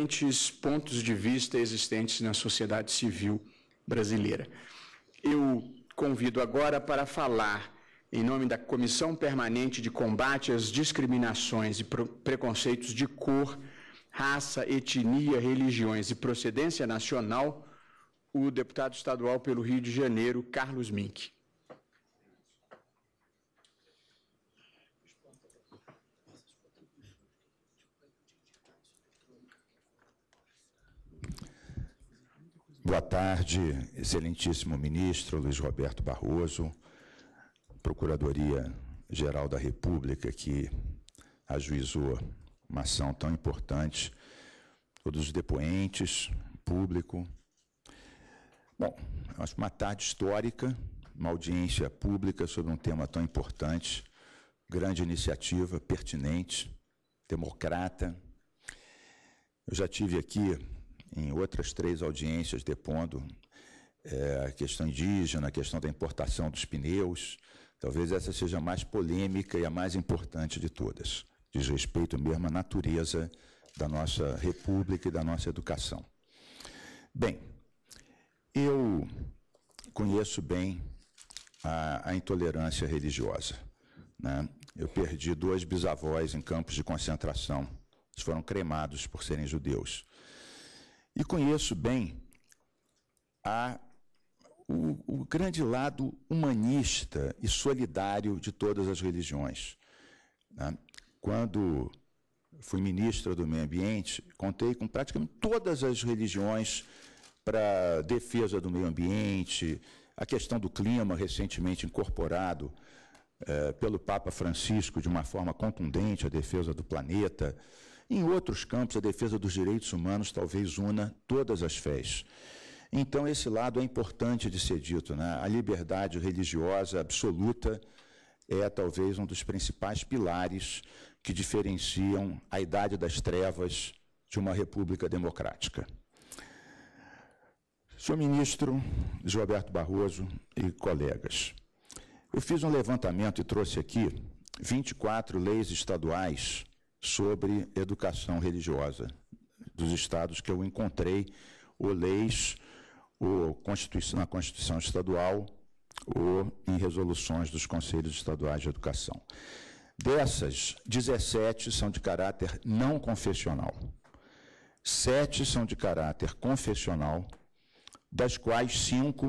diferentes pontos de vista existentes na sociedade civil brasileira. Eu convido agora para falar, em nome da Comissão Permanente de Combate às Discriminações e Preconceitos de Cor, Raça, Etnia, Religiões e Procedência Nacional, o deputado estadual pelo Rio de Janeiro, Carlos Minc. Boa tarde, excelentíssimo ministro Luiz Roberto Barroso, Procuradoria-Geral da República, que ajuizou uma ação tão importante, todos os depoentes, público. Bom, acho uma tarde histórica, uma audiência pública sobre um tema tão importante, grande iniciativa, pertinente, democrata. Eu já tive aqui em outras três audiências depondo a questão indígena, a questão da importação dos pneus. Talvez essa seja a mais polêmica e a mais importante de todas, diz respeito mesmo à natureza da nossa república e da nossa educação. Bem, eu conheço bem a intolerância religiosa, né? Eu perdi dois bisavós em campos de concentração, eles foram cremados por serem judeus. E conheço bem o grande lado humanista e solidário de todas as religiões, né? Quando fui ministra do Meio Ambiente, contei com praticamente todas as religiões para defesa do meio ambiente, a questão do clima recentemente incorporado pelo Papa Francisco de uma forma contundente, a defesa do planeta. Em outros campos, a defesa dos direitos humanos talvez una todas as fés. Então, esse lado é importante de ser dito, né? A liberdade religiosa absoluta é talvez um dos principais pilares que diferenciam a idade das trevas de uma república democrática. Senhor ministro João Alberto Barroso e colegas, eu fiz um levantamento e trouxe aqui 24 leis estaduais sobre educação religiosa dos estados que eu encontrei, ou leis, ou na Constituição Estadual, ou em resoluções dos Conselhos Estaduais de Educação. Dessas, 17 são de caráter não confessional, 7 são de caráter confessional, das quais 5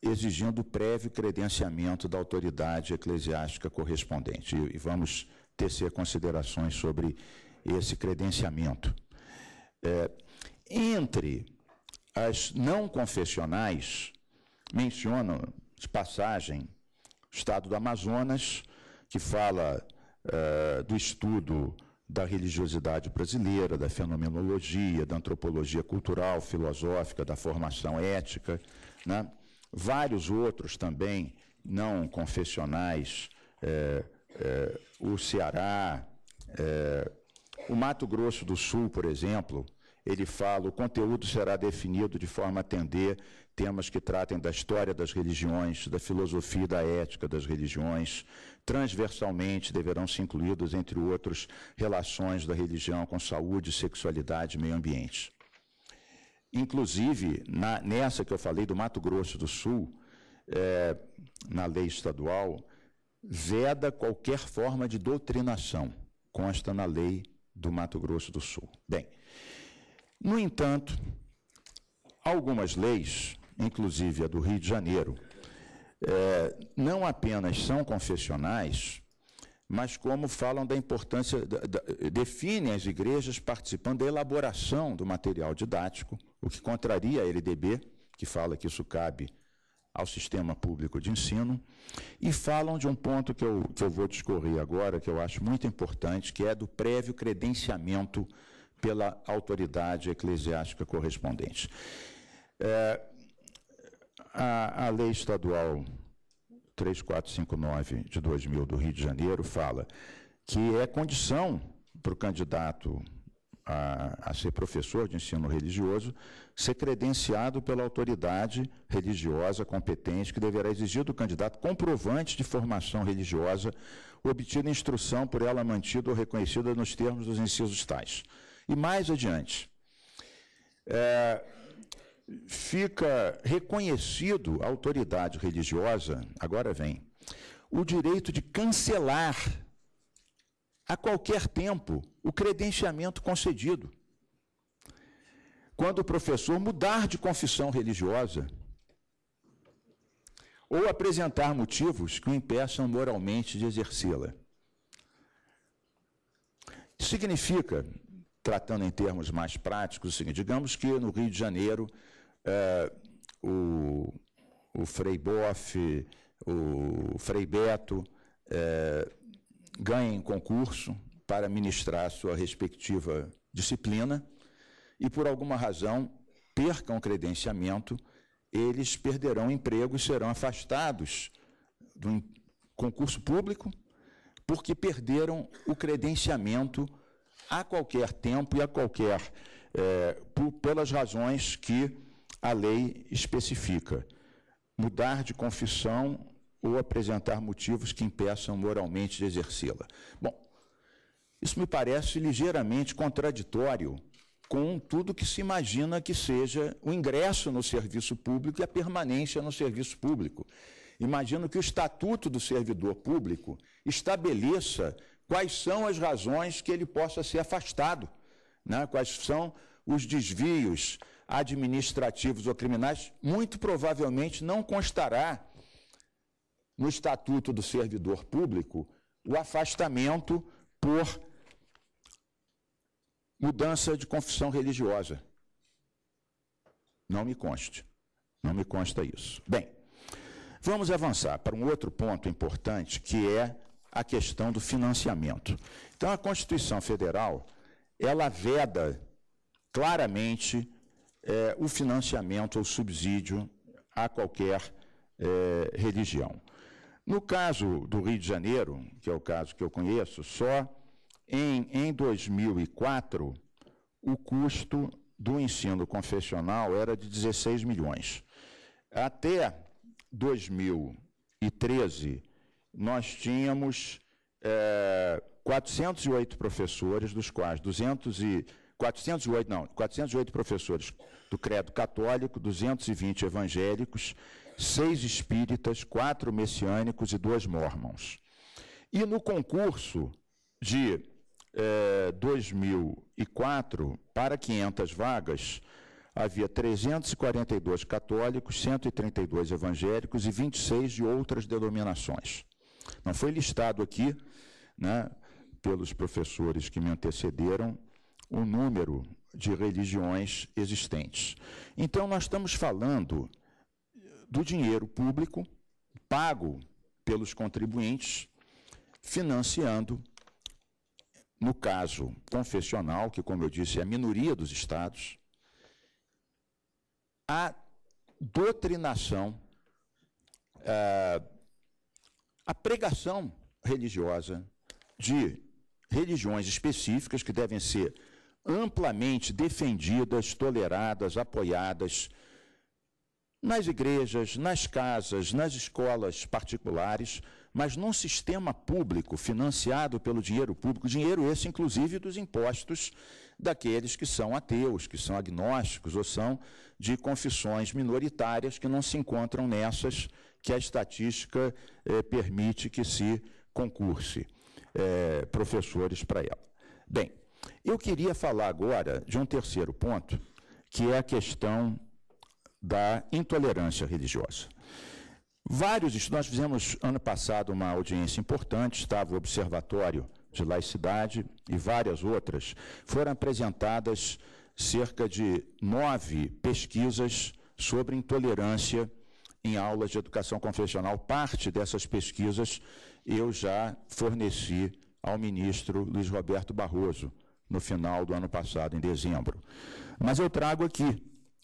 exigindo prévio credenciamento da autoridade eclesiástica correspondente. E vamos tecer considerações sobre esse credenciamento. Entre as não confessionais, menciono de passagem o estado do Amazonas, que fala do estudo da religiosidade brasileira, da fenomenologia, da antropologia cultural, filosófica, da formação ética, né? Vários outros também não confessionais, o Ceará, o Mato Grosso do Sul, por exemplo, ele fala: o conteúdo será definido de forma a atender temas que tratem da história das religiões, da filosofia e da ética das religiões. Transversalmente deverão ser incluídos, entre outros, relações da religião com saúde, sexualidade e meio ambiente. Inclusive, nessa que eu falei do Mato Grosso do Sul, na lei estadual, veda qualquer forma de doutrinação, consta na lei do Mato Grosso do Sul. Bem, no entanto, algumas leis, inclusive a do Rio de Janeiro, não apenas são confessionais, mas como falam da importância, definem as igrejas participando da elaboração do material didático, o que contraria a LDB, que fala que isso cabe ao sistema público de ensino, e falam de um ponto que eu vou discorrer agora, que eu acho muito importante, que é do prévio credenciamento pela autoridade eclesiástica correspondente. A lei estadual 3459 de 2000 do Rio de Janeiro fala que é condição para o candidato a ser professor de ensino religioso ser credenciado pela autoridade religiosa competente, que deverá exigir do candidato comprovante de formação religiosa obtida instrução por ela mantida ou reconhecida nos termos dos incisos tais. E mais adiante, fica reconhecido à autoridade religiosa, agora vem, o direito de cancelar a qualquer tempo o credenciamento concedido. Quando o professor mudar de confissão religiosa ou apresentar motivos que o impeçam moralmente de exercê-la. Significa, tratando em termos mais práticos, assim, digamos que no Rio de Janeiro o Frei Boff, o Frei Beto ganhem concurso para ministrar sua respectiva disciplina e, por alguma razão, percam credenciamento, eles perderão emprego e serão afastados do concurso público porque perderam o credenciamento a qualquer tempo e a qualquer... pelas razões que a lei especifica. Mudar de confissão ou apresentar motivos que impeçam moralmente de exercê-la. Bom, isso me parece ligeiramente contraditório com tudo que se imagina que seja o ingresso no serviço público e a permanência no serviço público. Imagino que o Estatuto do Servidor Público estabeleça quais são as razões que ele possa ser afastado, né? Quais são os desvios administrativos ou criminais, muito provavelmente não constará no Estatuto do Servidor Público o afastamento por mudança de confissão religiosa. Não me consta. Não me consta isso. Bem, vamos avançar para um outro ponto importante, que é a questão do financiamento. Então, a Constituição Federal, ela veda claramente o financiamento ou subsídio a qualquer religião. No caso do Rio de Janeiro, que é o caso que eu conheço, só em 2004, o custo do ensino confessional era de 16 milhões. Até 2013, nós tínhamos 408 professores, dos quais 408 professores do credo católico, 220 evangélicos, 6 espíritas, 4 messiânicos e 2 mormons. E no concurso de 2004 para 500 vagas, havia 342 católicos, 132 evangélicos e 26 de outras denominações. Não foi listado aqui, né, pelos professores que me antecederam, o número de religiões existentes. Então, nós estamos falando do dinheiro público pago pelos contribuintes, financiando, no caso confessional, que, como eu disse, é a minoria dos estados, a doutrinação, a pregação religiosa de religiões específicas que devem ser amplamente defendidas, toleradas, apoiadas nas igrejas, nas casas, nas escolas particulares, mas num sistema público financiado pelo dinheiro público, dinheiro esse inclusive dos impostos daqueles que são ateus, que são agnósticos ou são de confissões minoritárias que não se encontram nessas que a estatística permite que se concurse professores para ela. Bem, eu queria falar agora de um terceiro ponto, que é a questão da intolerância religiosa. Nós fizemos ano passado uma audiência importante, estava o Observatório de Laicidade e várias outras. Foram apresentadas cerca de 9 pesquisas sobre intolerância em aulas de educação confessional. Parte dessas pesquisas eu já forneci ao ministro Luiz Roberto Barroso no final do ano passado, em dezembro. Mas eu trago aqui,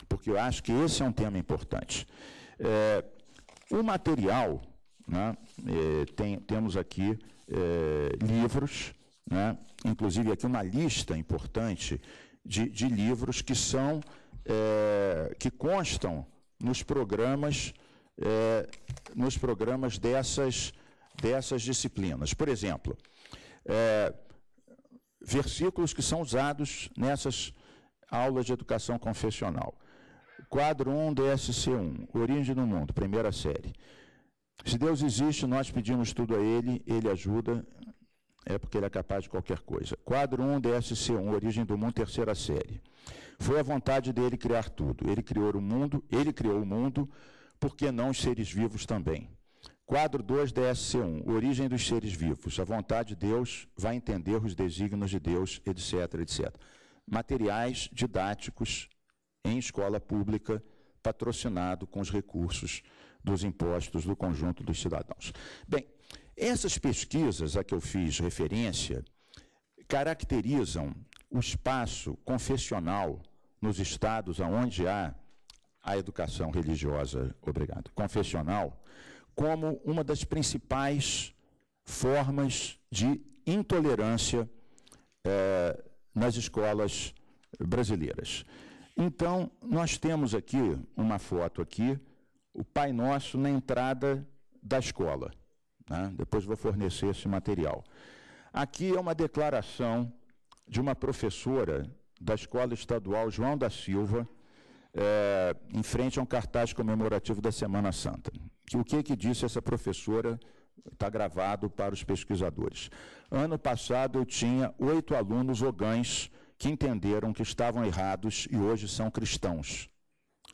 porque eu acho que esse é um tema importante. O material, né, temos aqui livros, né, inclusive aqui uma lista importante de livros que são que constam nos programas dessas disciplinas. Por exemplo, versículos que são usados nessas aulas de educação confessional. Quadro 1, DSC1, Origem do Mundo, primeira série. Se Deus existe, nós pedimos tudo a Ele, Ele ajuda, é porque Ele é capaz de qualquer coisa. Quadro 1, DSC1, Origem do Mundo, terceira série. Foi a vontade dEle criar tudo. Ele criou o mundo, por que não os seres vivos também? Quadro 2, DSC1, Origem dos Seres Vivos. A vontade de Deus vai entender os desígnios de Deus, etc, etc. Materiais didáticos em escola pública, patrocinado com os recursos dos impostos do conjunto dos cidadãos. Bem, essas pesquisas a que eu fiz referência caracterizam o espaço confessional nos estados onde há a educação religiosa, obrigado, confessional, como uma das principais formas de intolerância nas escolas brasileiras. Então, nós temos aqui uma foto aqui, o Pai Nosso na entrada da escola, né? Depois vou fornecer esse material. Aqui é uma declaração de uma professora da Escola Estadual João da Silva, em frente a um cartaz comemorativo da Semana Santa. O que que disse essa professora? Está gravado para os pesquisadores. Ano passado eu tinha 8 alunos ogãs que entenderam que estavam errados e hoje são cristãos.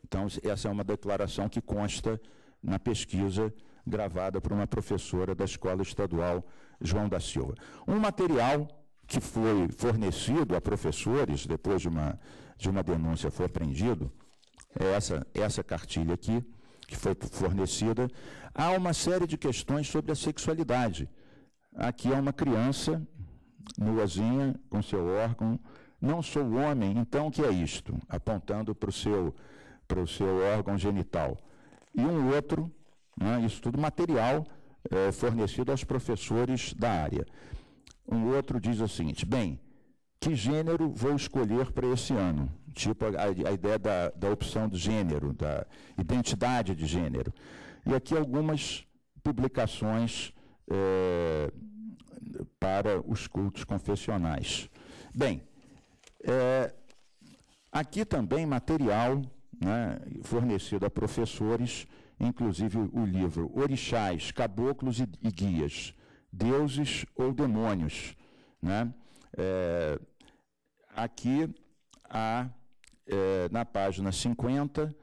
Então, essa é uma declaração que consta na pesquisa gravada por uma professora da Escola Estadual João da Silva. Um material que foi fornecido a professores, depois de uma denúncia foi apreendido, é essa cartilha aqui, que foi fornecida. Há uma série de questões sobre a sexualidade. Aqui é uma criança, nuazinha, com seu órgão. Não sou homem, então o que é isto? Apontando para o seu órgão genital. E um outro, né, isso tudo material fornecido aos professores da área. Um outro diz o seguinte: bem, que gênero vou escolher para esse ano? Tipo a ideia da opção de gênero, da identidade de gênero. E aqui algumas publicações para os cultos confessionais. Bem, aqui também material, né, fornecido a professores, inclusive o livro Orixás, Caboclos e Guias, Deuses ou Demônios, né? Aqui há, na página 50,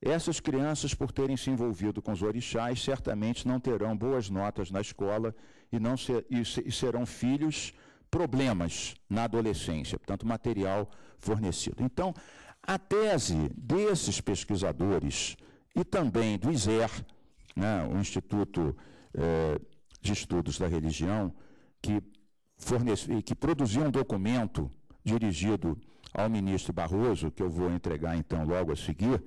essas crianças, por terem se envolvido com os orixás, certamente não terão boas notas na escola e não serão filhos problemas na adolescência, portanto, material fornecido. Então, a tese desses pesquisadores e também do ISER, né, o Instituto de Estudos da Religião, que produziu um documento dirigido ao ministro Barroso, que eu vou entregar então logo a seguir,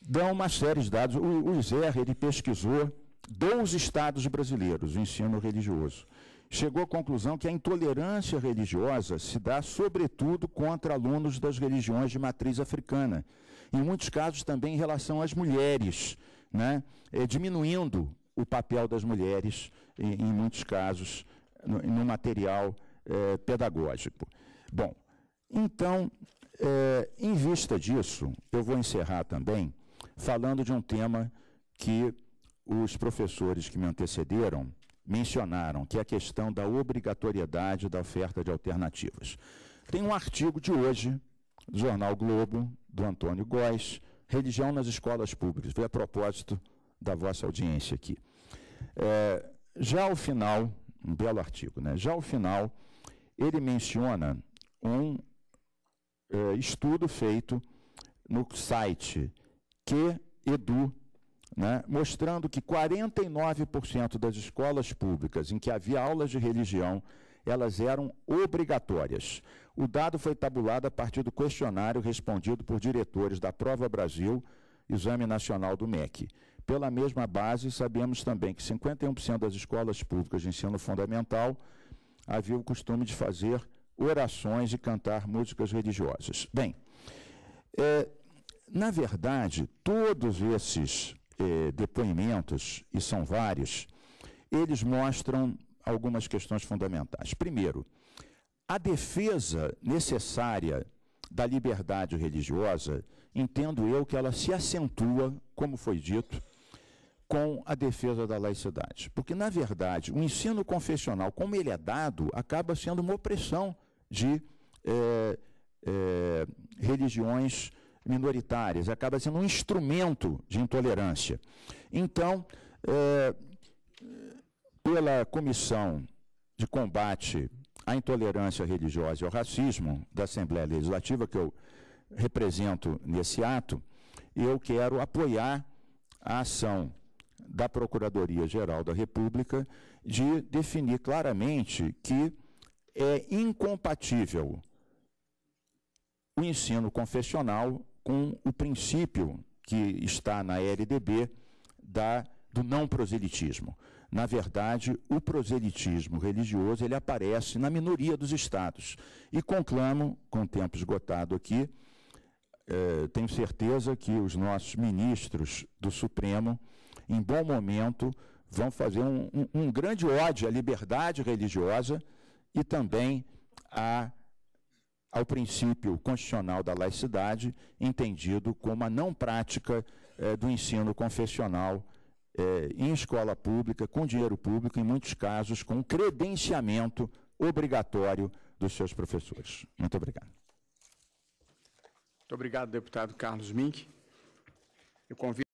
dão uma série de dados. O ISER, ele pesquisou 12 estados brasileiros, o ensino religioso. Chegou à conclusão que a intolerância religiosa se dá, sobretudo, contra alunos das religiões de matriz africana. Em muitos casos, também em relação às mulheres, né? Diminuindo o papel das mulheres, em muitos casos, no material pedagógico. Bom, então, em vista disso, eu vou encerrar também falando de um tema que os professores que me antecederam mencionaram, que é a questão da obrigatoriedade da oferta de alternativas. Tem um artigo de hoje, do Jornal Globo, do Antônio Góes, Religião nas Escolas Públicas, foi a propósito da vossa audiência aqui. Já ao final, um belo artigo, né? Já ao final, ele menciona um estudo feito no site QEdu.com, né, mostrando que 49% das escolas públicas em que havia aulas de religião, elas eram obrigatórias. O dado foi tabulado a partir do questionário respondido por diretores da Prova Brasil, Exame Nacional do MEC. Pela mesma base, sabemos também que 51% das escolas públicas de ensino fundamental havia o costume de fazer orações e cantar músicas religiosas. Bem, na verdade, todos esses depoimentos, e são vários, eles mostram algumas questões fundamentais. Primeiro, a defesa necessária da liberdade religiosa, entendo eu que ela se acentua, como foi dito, com a defesa da laicidade. Porque, na verdade, o ensino confessional, como ele é dado, acaba sendo uma opressão de religiões minoritárias, acaba sendo um instrumento de intolerância. Então, pela Comissão de Combate à Intolerância Religiosa e ao Racismo da Assembleia Legislativa, que eu represento nesse ato, eu quero apoiar a ação da Procuradoria-Geral da República de definir claramente que é incompatível o ensino confessional com o princípio que está na LDB do não proselitismo. Na verdade, o proselitismo religioso ele aparece na minoria dos estados. E conclamo, com o tempo esgotado aqui, tenho certeza que os nossos ministros do Supremo, em bom momento, vão fazer um grande ódio à liberdade religiosa e também ao princípio constitucional da laicidade, entendido como a não prática do ensino confessional em escola pública, com dinheiro público, em muitos casos, com credenciamento obrigatório dos seus professores. Muito obrigado. Muito obrigado, deputado Carlos Minc. Eu convido